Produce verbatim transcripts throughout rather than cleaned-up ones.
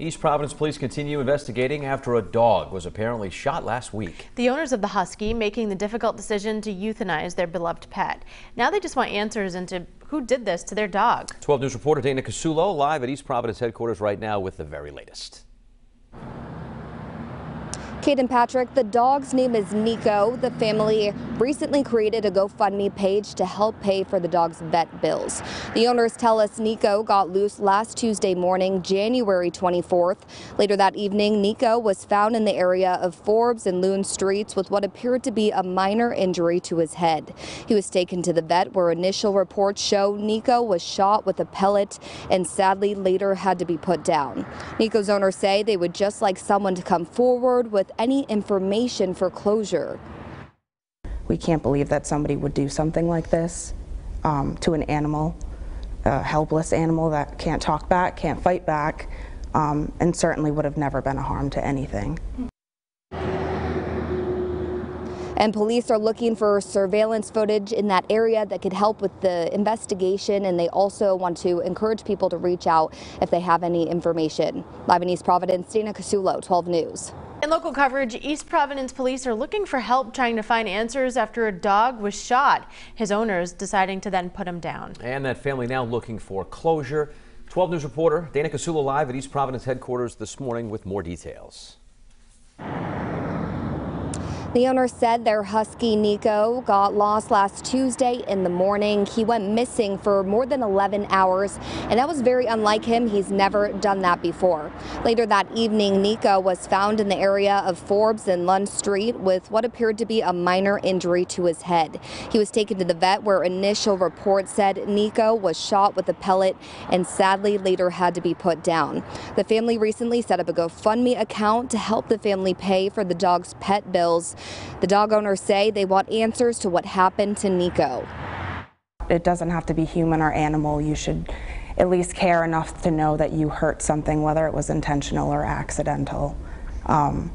East Providence Police continue investigating after a dog was apparently shot last week. The owners of the husky making the difficult decision to euthanize their beloved pet. Now they just want answers into who did this to their dog. twelve News reporter Dana Casullo live at East Providence headquarters right now with the very latest. Kate and Patrick, the dog's name is Niko. The family recently created a GoFundMe page to help pay for the dog's vet bills. The owners tell us Niko got loose last Tuesday morning, January twenty-fourth. Later that evening, Niko was found in the area of Forbes and Loon Streets with what appeared to be a minor injury to his head. He was taken to the vet where initial reports show Niko was shot with a pellet and sadly later had to be put down. Niko's owners say they would just like someone to come forward with any information for closure. We can't believe that somebody would do something like this um, to an animal, a helpless animal that can't talk back, can't fight back, um, and certainly would have never been a harm to anything. And police are looking for surveillance footage in that area that could help with the investigation, and they also want to encourage people to reach out if they have any information. Live in East Providence, Dana Casullo, twelve News. In local coverage, East Providence police are looking for help trying to find answers after a dog was shot, his owners deciding to then put him down. And that family now looking for closure. twelve News reporter Dana Casullo live at East Providence headquarters this morning with more details. The owner said their husky Niko got lost last Tuesday in the morning. He went missing for more than eleven hours, and that was very unlike him. He's never done that before. Later that evening, Niko was found in the area of Forbes and Lund Street with what appeared to be a minor injury to his head. He was taken to the vet where initial reports said Niko was shot with a pellet and sadly later had to be put down. The family recently set up a GoFundMe account to help the family pay for the dog's pet bills. The dog owners say they want answers to what happened to Niko. It doesn't have to be human or animal. You should at least care enough to know that you hurt something, whether it was intentional or accidental. Um,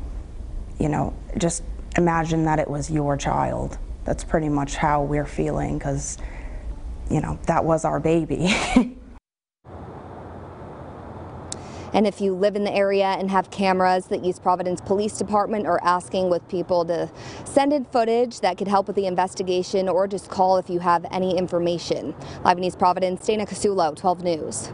you know, just imagine that it was your child. That's pretty much how we're feeling because, you know, that was our baby. And if you live in the area and have cameras, the East Providence Police Department are asking with people to send in footage that could help with the investigation, or just call if you have any information. Live in East Providence, Dana Casullo, twelve News.